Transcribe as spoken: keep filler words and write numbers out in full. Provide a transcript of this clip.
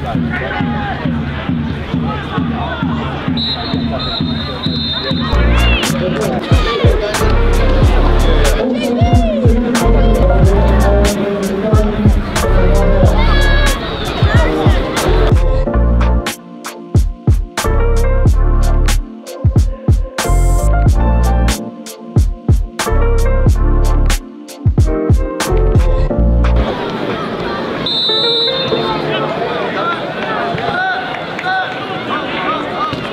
Right.